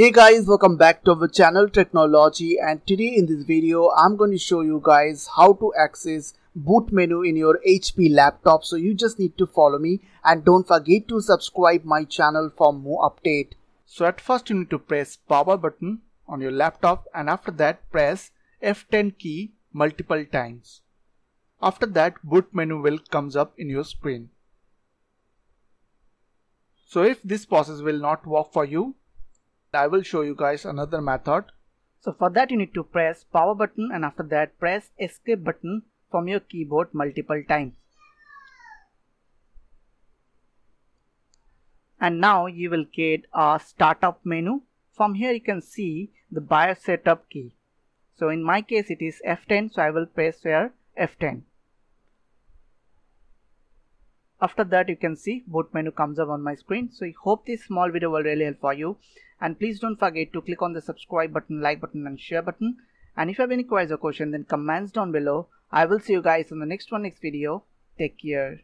Hey guys, welcome back to our channel Technology, and today in this video I'm going to show you guys how to access boot menu in your HP laptop. So you just need to follow me and don't forget to subscribe my channel for more update. So at first you need to press power button on your laptop and after that press F10 key multiple times. After that boot menu will comes up in your screen. So if this process will not work for you, I will show you guys another method. So for that you need to press power button and after that press escape button from your keyboard multiple times. And now you will get a startup menu. From here you can see the BIOS setup key. So in my case it is F10, so I will press here F10. After that you can see boot menu comes up on my screen. So I hope this small video will really help for you, and please don't forget to click on the subscribe button, like button and share button, and if you have any queries or question then comments down below. I will see you guys in the next video. Take care.